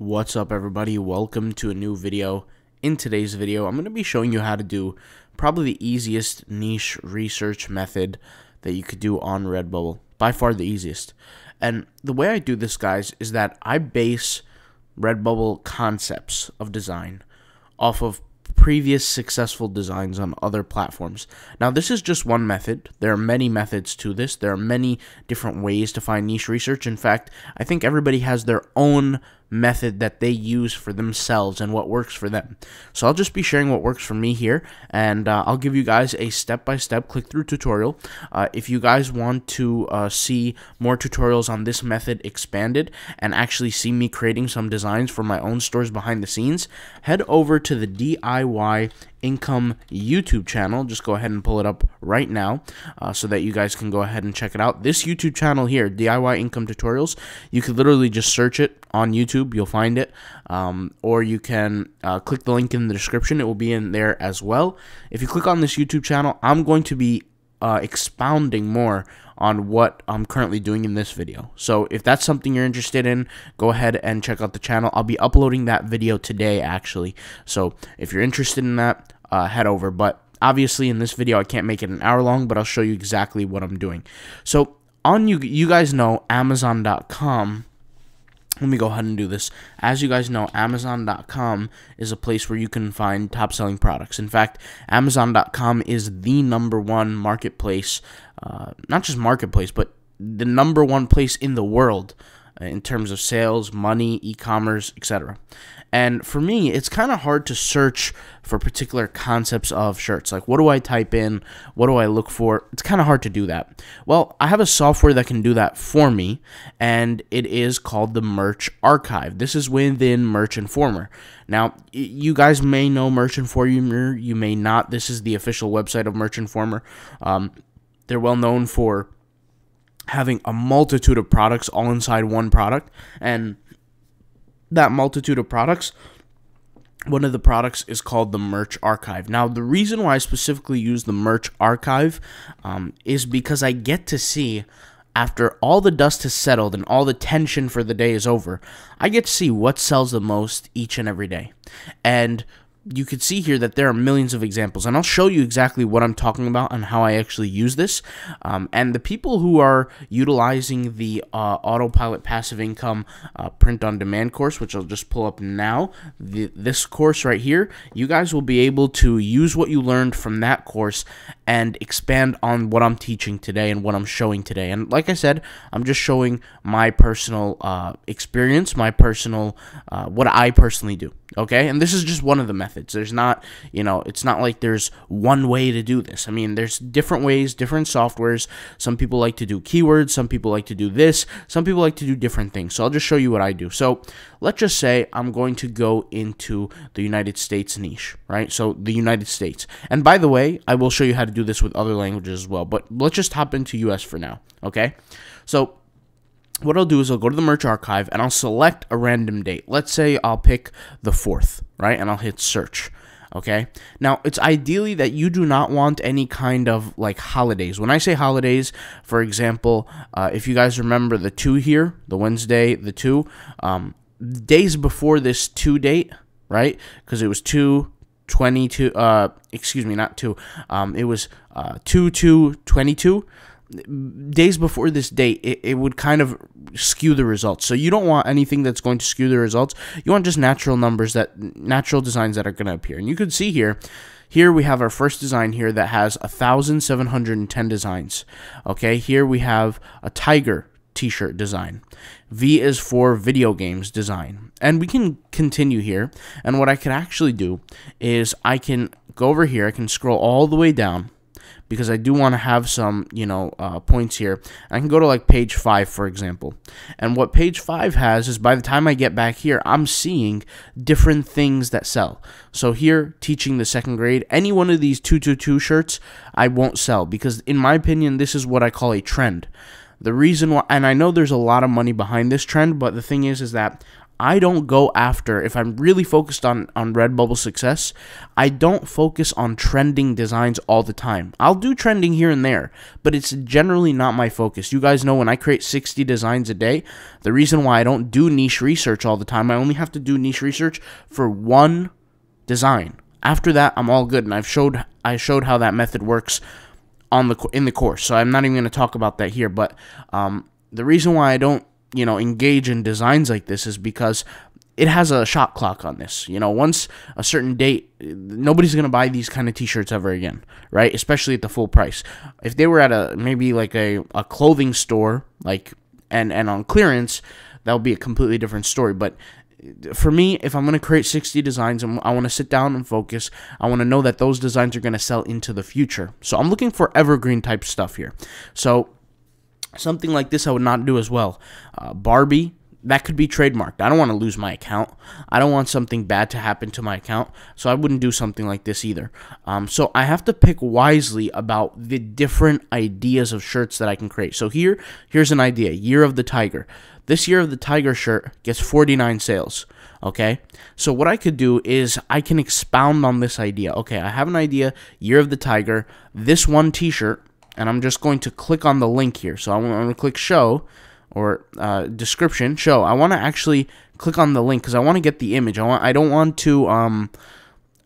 What's up, everybody? Welcome to a new video. In today's video, I'm going to be showing you how to do probably the easiest niche research method that you could do on Redbubble. By far the easiest. And the way I do this, guys, is that I base Redbubble concepts of design off of previous successful designs on other platforms. Now, this is just one method. There are many methods to this. There are many different ways to find niche research. In fact, I think everybody has their own method that they use for themselves and what works for them. So I'll just be sharing what works for me here, and I'll give you guys a step-by-step click-through tutorial. If you guys want to see more tutorials on this method expanded and actually see me creating some designs for my own stores behind the scenes, head over to the DIY Income YouTube channel. Just go ahead and pull it up right now so that you guys can go ahead and check it out. This YouTube channel here, DIY Income Tutorials, you could literally just search it on YouTube. You'll find it, or you can click the link in the description. It will be in there as well. If you click on this YouTube channel, I'm going to be expounding more on what I'm currently doing in this video. So if that's something you're interested in, go ahead and check out the channel. I'll be uploading that video today, actually. So if you're interested in that, head over. But obviously in this video, I can't make it an hour long, but I'll show you exactly what I'm doing. So on you guys know Amazon.com. Let me go ahead and do this. As you guys know, Amazon.com is a place where you can find top-selling products. In fact, Amazon.com is the number one marketplace, not just marketplace, but the number one place in the world in terms of sales, money, e-commerce, etc. And for me, it's kind of hard to search for particular concepts of shirts. Like, what do I type in? What do I look for? It's kind of hard to do that. Well, I have a software that can do that for me, and it is called the Merch Archive. This is within Merch Informer. Now, you guys may know Merch Informer. You may not. This is the official website of Merch Informer. They're well known for having a multitude of products all inside one product, and that multitude of products, one of the products is called the Merch Archive. Now, the reason why I specifically use the Merch Archive is because I get to see, after all the dust has settled and all the tension for the day is over, I get to see what sells the most each and every day. And you could see here that there are millions of examples, and I'll show you exactly what I'm talking about and how I actually use this. And the people who are utilizing the Autopilot Passive Income print-on-demand course, which I'll just pull up now, this course right here, you guys will be able to use what you learned from that course and expand on what I'm teaching today and what I'm showing today. And like I said, I'm just showing my personal experience, my personal, what I personally do. Okay, and this is just one of the methods. There's not, you know, it's not like there's one way to do this. I mean, there's different ways, different softwares. Some people like to do keywords. Some people like to do this. Some people like to do different things. So I'll just show you what I do. So let's just say I'm going to go into the United States niche, right? So the United States. And by the way, I will show you how to do this with other languages as well. But let's just hop into US for now, okay? So what I'll do is I'll go to the Merch Archive and I'll select a random date. Let's say I'll pick the 4th, right? And I'll hit search, okay? Now, it's ideally that you do not want any kind of, like, holidays. When I say holidays, for example, if you guys remember the 2 here, the Wednesday, the 2, days before this 2 date, right? Because it was 2/22, excuse me, not 2. It was 2/2/22. Days before this date, it would kind of skew the results. So you don't want anything that's going to skew the results. You want just natural numbers, natural designs that are going to appear. And you can see here we have our first design here that has 1,710 designs. Okay, here we have a tiger t-shirt design. V is for video games design. And we can continue here. And what I can actually do is I can go over here. I can scroll all the way down, because I do want to have some, you know, points here. I can go to, like, page 5, for example. And what page 5 has is, by the time I get back here, I'm seeing different things that sell. So here, teaching the 2nd grade, any one of these 222 shirts, I won't sell, because in my opinion, this is what I call a trend. The reason why, and I know there's a lot of money behind this trend, but the thing is that I don't go after, if I'm really focused on Redbubble success, I don't focus on trending designs all the time. I'll do trending here and there, but it's generally not my focus. You guys know when I create 60 designs a day, the reason why I don't do niche research all the time, I only have to do niche research for one design. After that, I'm all good, and I showed how that method works in the course, so I'm not even going to talk about that here, but the reason why I don't engage in designs like this is because it has a shot clock on this. Once a certain date, nobody's going to buy these kind of t-shirts ever again, right? Especially at the full price. If they were at maybe like a clothing store, like and on clearance, that would be a completely different story. But for me, if I'm going to create 60 designs, I want to sit down and focus. I want to know that those designs are going to sell into the future. So I'm looking for evergreen type stuff here. So something like this I would not do as well. Barbie, that could be trademarked. I don't want to lose my account. I don't want something bad to happen to my account, so I wouldn't do something like this either. So I have to pick wisely about the different ideas of shirts that I can create. So here's an idea, Year of the Tiger. This Year of the Tiger shirt gets 49 sales, okay? So what I could do is I can expound on this idea. Okay, I have an idea, Year of the Tiger, this one t-shirt, and I'm just going to click on the link here. So I'm going to click show or description show. I want to actually click on the link because I want to get the image. I don't want to.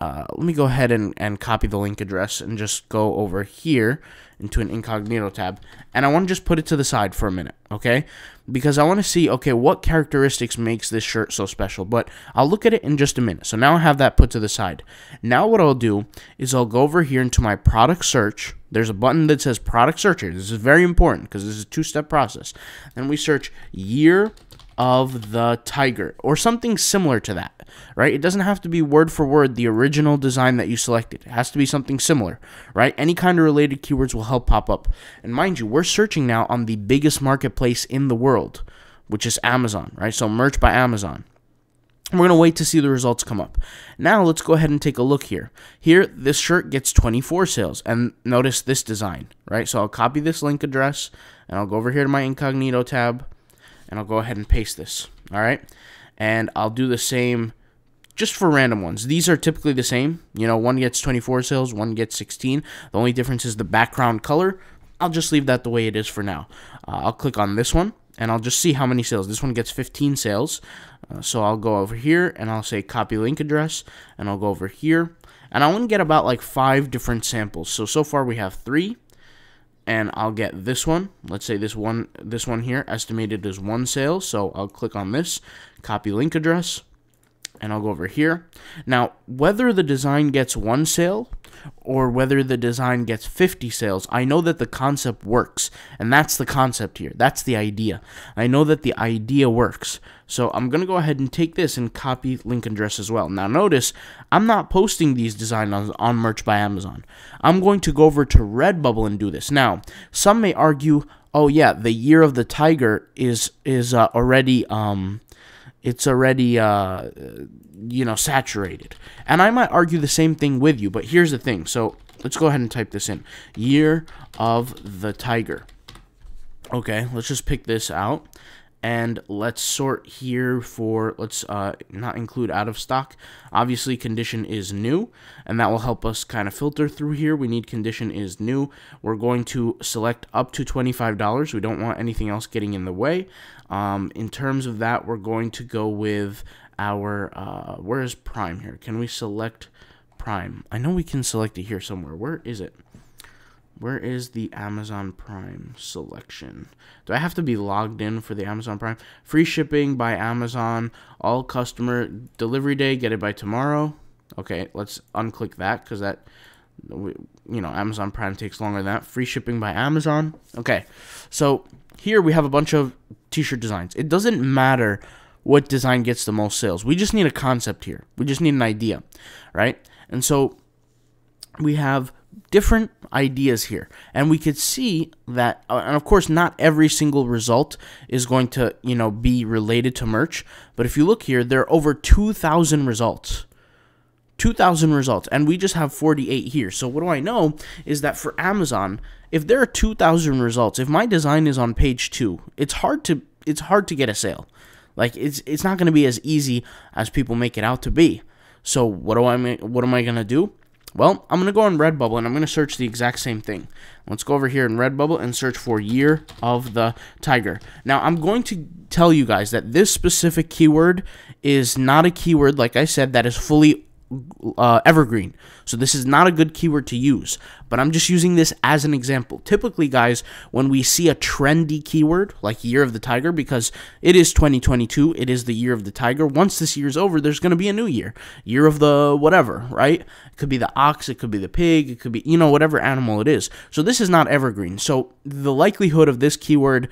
Let me go ahead and copy the link address and just go over here into an incognito tab. And I want to just put it to the side for a minute, okay? Because I want to see, okay, what characteristics makes this shirt so special. But I'll look at it in just a minute. So now I have that put to the side. Now what I'll do is I'll go over here into my product search. There's a button that says product search here. This is very important because this is a two-step process. Then we search Year of the Tiger or something similar to that, right? It doesn't have to be word for word the original design that you selected. It has to be something similar, right? Any kind of related keywords will help pop up. And mind you, we're searching now on the biggest marketplace in the world, which is Amazon, right? So Merch by Amazon. We're going to wait to see the results come up. Now let's go ahead and take a look here. Here, this shirt gets 24 sales, and notice this design, right? So I'll copy this link address, and I'll go over here to my incognito tab, and I'll go ahead and paste this, all right? And I'll do the same just for random ones. These are typically the same. One gets 24 sales, one gets 16. The only difference is the background color. I'll just leave that the way it is for now. I'll click on this one, and I'll just see how many sales. This one gets 15 sales. So I'll go over here, and I'll say copy link address, and I'll go over here. And I want to get about like 5 different samples. So far we have 3. And I'll get this one. Let's say this one here, estimated as 1 sale. So I'll click on this, copy link address, and I'll go over here. Now, whether the design gets 1 sale or whether the design gets 50 sales, I know that the concept works. And that's the concept here. That's the idea. I know that the idea works. So I'm going to go ahead and take this and copy link address as well. Now, notice I'm not posting these designs on Merch by Amazon. I'm going to go over to Redbubble and do this. Now, some may argue, oh, yeah, the Year of the Tiger is already... it's already, saturated. And I might argue the same thing with you, but here's the thing. So let's go ahead and type this in. Year of the Tiger. Okay, let's just pick this out. And let's sort here for, let's not include out of stock. Obviously, condition is new, and that will help us kind of filter through here. We need condition is new. We're going to select up to $25. We don't want anything else getting in the way. In terms of that, we're going to go with our, where is Prime here? Can we select Prime? I know we can select it here somewhere. Where is it? Where is the Amazon Prime selection? Do I have to be logged in for the Amazon Prime? Free shipping by Amazon. All customer delivery day. Get it by tomorrow. Okay, let's unclick that because that, Amazon Prime takes longer than that. Free shipping by Amazon. Okay, so here we have a bunch of t-shirt designs. It doesn't matter what design gets the most sales. We just need a concept here. We just need an idea, right? And so we have different ideas here, and we could see that, and of course not every single result is going to be related to merch, but if you look here, there are over 2,000 results, 2,000 results, and we just have 48 here. So what do I know is that for Amazon, if there are 2,000 results, if my design is on page 2, it's hard to get a sale. Like, it's not going to be as easy as people make it out to be. So what am I going to do? Well, I'm going to go on Redbubble, and I'm going to search the exact same thing. Let's go over here in Redbubble and search for Year of the Tiger. Now, I'm going to tell you guys that this specific keyword is not a keyword, like I said, that is fully evergreen. So this is not a good keyword to use, but I'm just using this as an example. Typically, guys, when we see a trendy keyword like Year of the Tiger, because it is 2022, it is the Year of the Tiger. Once this year's over, there's going to be a new year. Year of the whatever, right? It could be the ox, it could be the pig, it could be, you know, whatever animal it is. So this is not evergreen. So the likelihood of this keyword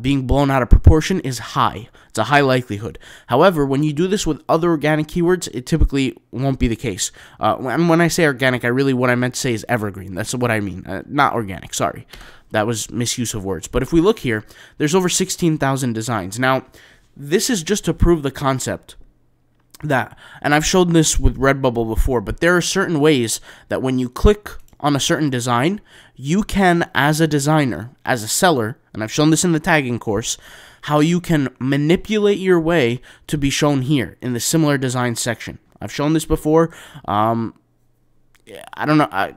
being blown out of proportion is high. It's a high likelihood. However, when you do this with other organic keywords, it typically won't be the case. When I say organic, what I meant to say is evergreen. That's what I mean. Not organic, sorry. That was misuse of words. But if we look here, there's over 16,000 designs. Now, this is just to prove the concept that, and I've shown this with Redbubble before, but there are certain ways that when you click on a certain design, you can, as a designer, as a seller, and I've shown this in the tagging course, how you can manipulate your way to be shown here in the similar design section. I've shown this before. I don't know. I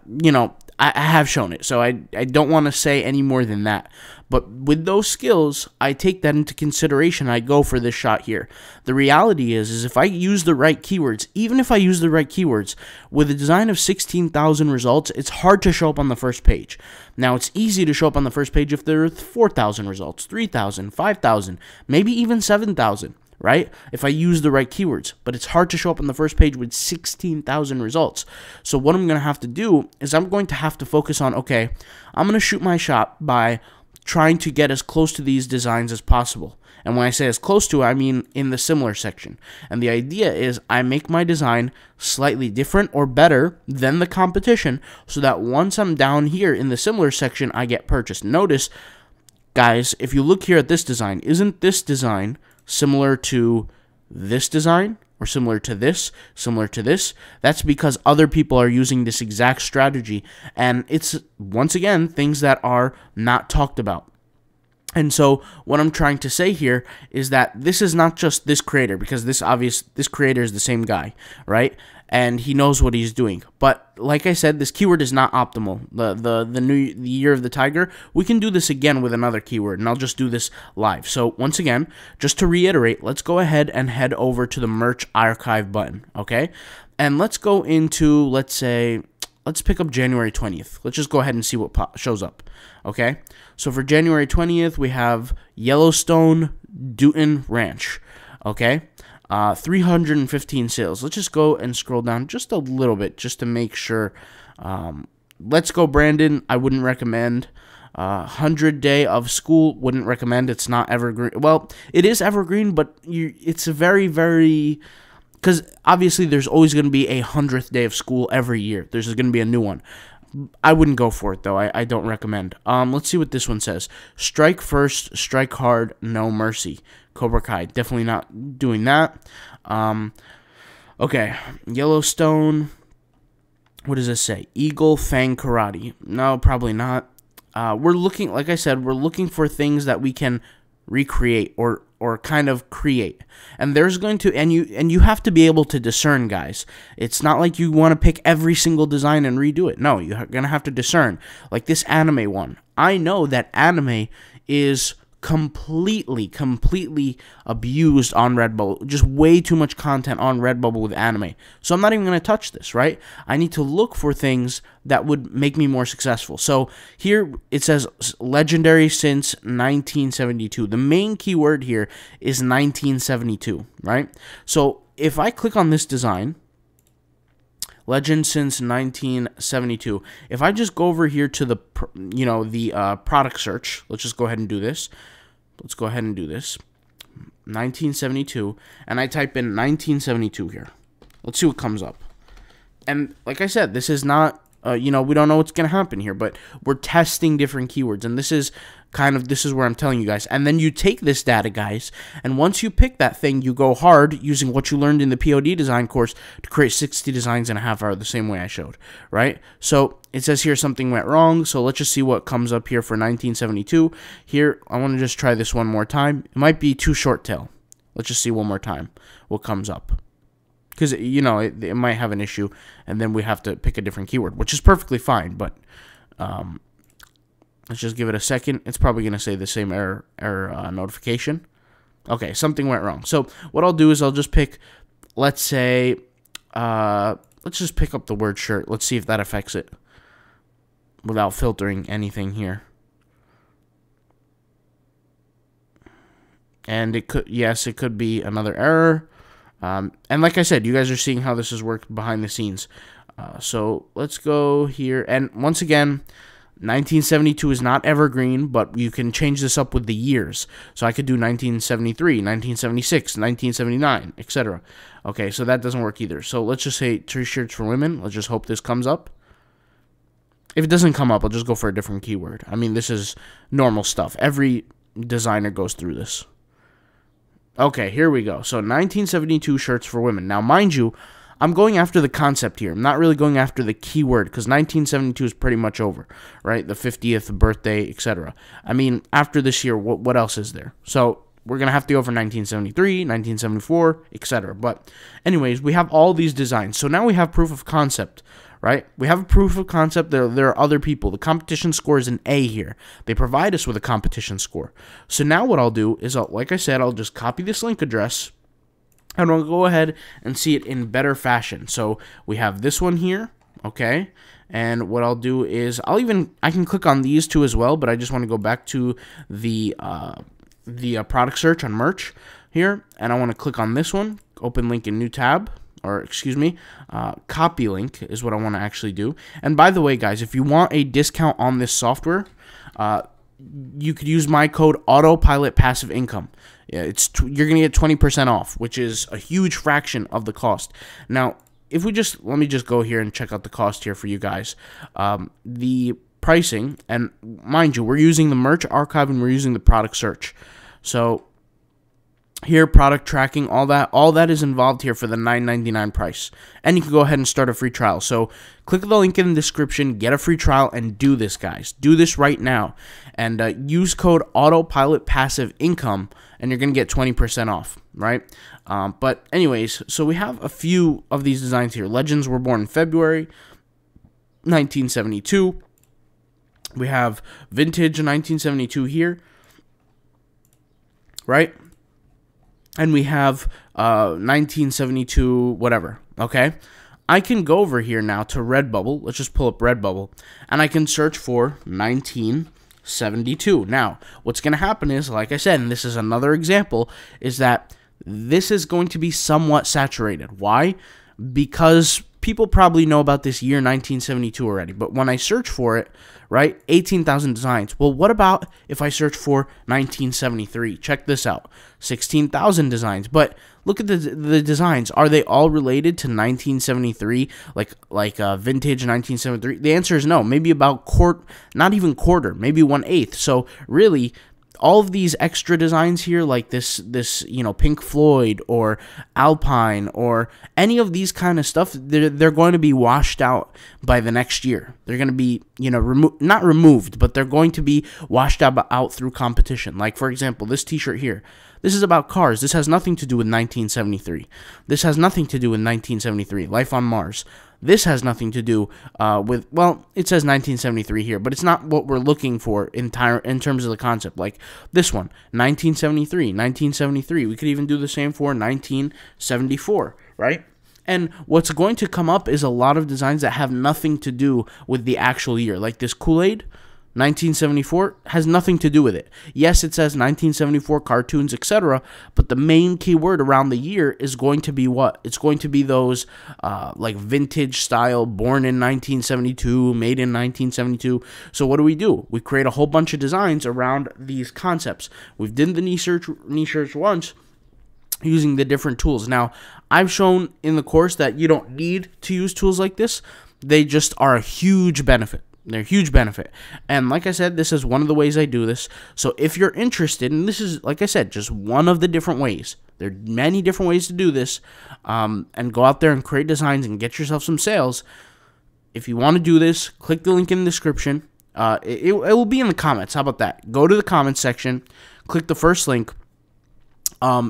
have shown it, so I don't want to say any more than that. But with those skills, I take that into consideration. I go for this shot here. The reality is if I use the right keywords, even if I use the right keywords, with a design of 16,000 results, it's hard to show up on the first page. Now, it's easy to show up on the first page if there are 4,000 results, 3,000, 5,000, maybe even 7,000. Right? If I use the right keywords, but it's hard to show up on the first page with 16,000 results. So what I'm going to have to do is I'm going to have to focus on, okay, I'm going to shoot my shot by trying to get as close to these designs as possible. And when I say as close to, I mean in the similar section. And the idea is I make my design slightly different or better than the competition so that once I'm down here in the similar section, I get purchased. Notice, guys, if you look here at this design, isn't this design similar to this design, or similar to this, similar to this? That's because other people are using this exact strategy, and it's, once again, things that are not talked about. And so what I'm trying to say here is that this is not just this creator, because this creator is the same guy, right? And he knows what he's doing. But like I said, this keyword is not optimal. The Year of the Tiger, we can do this again with another keyword, and I'll just do this live. So once again, just to reiterate, let's go ahead and head over to the Merch Archive button, okay? And let's go into, let's say, let's pick up January 20th. Let's just go ahead and see what shows up, okay? So for January 20th, we have Yellowstone, Dutton Ranch, okay? 315 sales. Let's just go and scroll down just a little bit just to make sure. Let's go, Brandon. I wouldn't recommend. 100 day of school, wouldn't recommend. It's not evergreen. Well, it is evergreen, but it's a very, very... Because obviously there's always going to be a 100th day of school every year. There's going to be a new one. I wouldn't go for it, though. I don't recommend. Let's see what this one says. Strike first, strike hard, no mercy. Cobra Kai, definitely not doing that. Okay, Yellowstone. What does this say? Eagle Fang Karate. No, probably not. We're looking, like I said, we're looking for things that we can recreate or kind of create. And there's going to, and you have to be able to discern, guys. It's not like you want to pick every single design and redo it. No, you're going to have to discern. Like this anime one. I know that anime is completely abused on Redbubble. Just way too much content on Redbubble with anime. So I'm not even going to touch this, right? I need to look for things that would make me more successful. So here it says legendary since 1972. The main keyword here is 1972, right? So if I click on this design, legend since 1972. If I just go over here to the, the product search, let's just go ahead and do this. 1972, and I type in 1972 here. Let's see what comes up. And like I said, this is not, we don't know what's going to happen here, but we're testing different keywords, and this is where I'm telling you guys. And then you take this data, guys, and once you pick that thing, you go hard using what you learned in the POD design course to create 60 designs in a half hour the same way I showed, right? So it says here something went wrong, so let's just see what comes up here for 1972. Here, I want to just try this one more time. It might be too short tail. Let's just see one more time what comes up. Because, you know, it might have an issue, and then we have to pick a different keyword, which is perfectly fine, but let's just give it a second. It's probably going to say the same error notification. Okay, something went wrong. So what I'll do is I'll just pick, let's say, let's just pick up the word shirt. Let's see if that affects it without filtering anything here. And it could, yes, it could be another error. And like I said, you guys are seeing how this has worked behind the scenes. So let's go here. And once again, 1972 is not evergreen, but you can change this up with the years. So I could do 1973, 1976, 1979, etc. Okay, so that doesn't work either. So let's just say t-shirts for women. Let's just hope this comes up. If it doesn't come up, I'll just go for a different keyword. I mean, this is normal stuff. Every designer goes through this. Okay, here we go. So 1972 shirts for women. Now, mind you, I'm going after the concept here. I'm not really going after the keyword because 1972 is pretty much over, right? The 50th birthday, etc. I mean, after this year, what else is there? So we're going to have to go for 1973, 1974, etc. But anyways, we have all these designs. So now we have proof of concept, right? We have a proof of concept. There are other people. The competition score is an A here. They provide us with a competition score. So now what I'll do is, like I said, I'll just copy this link address, and we'll go ahead and see it in better fashion. So we have this one here, okay? And what I'll do is I can click on these two as well, but I just want to go back to the product search on merch here, and I want to click on this one, open link in new tab. Or excuse me, copy link is what I want to actually do. And by the way, guys, if you want a discount on this software, you could use my code Autopilot Passive Income. Yeah, you're gonna get 20% off, which is a huge fraction of the cost. Now, if we just let me just go here and check out the cost here for you guys. The pricing, and mind you, we're using the Merch Archive and we're using the product search. So here, product tracking, all that is involved here for the $9.99 price. And you can go ahead and start a free trial. So click the link in the description, get a free trial, and do this, guys. Do this right now. And use code Autopilot Passive Income, and you're going to get 20% off, right? But anyways, so we have a few of these designs here. Legends were born in February 1972. We have vintage 1972 here, right? And we have 1972, whatever, okay? I can go over here now to Redbubble. Let's just pull up Redbubble. And I can search for 1972. Now, what's going to happen is, like I said, and this is another example, is that this is going to be somewhat saturated. Why? Because people probably know about this year 1972 already. But when I search for it, right, 18,000 designs. Well, what about if I search for 1973? Check this out, 16,000 designs. But look at the designs. Are they all related to 1973? Like vintage 1973? The answer is no. Maybe about not even quarter, maybe 1/8. So really, all of these extra designs here, like this, you know, Pink Floyd or Alpine or any of these kind of stuff, they're going to be washed out by the next year. They're going to be, you know, not removed, but they're going to be washed out through competition. Like, for example, this t-shirt here. This is about cars. This has nothing to do with 1973. This has nothing to do with 1973. Life on Mars. This has nothing to do with, well, it says 1973 here, but it's not what we're looking for in terms of the concept. Like this one, 1973, 1973. We could even do the same for 1974, right? And what's going to come up is a lot of designs that have nothing to do with the actual year. Like this Kool-Aid, 1974, has nothing to do with it. Yes, it says 1974 cartoons, etc., but the main keyword around the year is going to be what? It's going to be those like vintage style, born in 1972, made in 1972. So what do? We create a whole bunch of designs around these concepts. We've done the niche search once using the different tools. Now, I've shown in the course that you don't need to use tools like this. They just are a huge benefit. They're a huge benefit. And like I said, this is one of the ways I do this. So if you're interested, and this is, like I said, just one of the different ways. There are many different ways to do this. And go out there and create designs and get yourself some sales. If you want to do this, click the link in the description. It will be in the comments. How about that? Go to the comments section. Click the first link.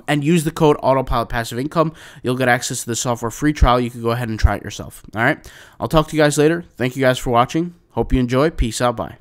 and use the code Autopilot Passive Income. You'll get access to the software free trial. You can go ahead and try it yourself. All right. I'll talk to you guys later. Thank you guys for watching. Hope you enjoy. Peace out. Bye.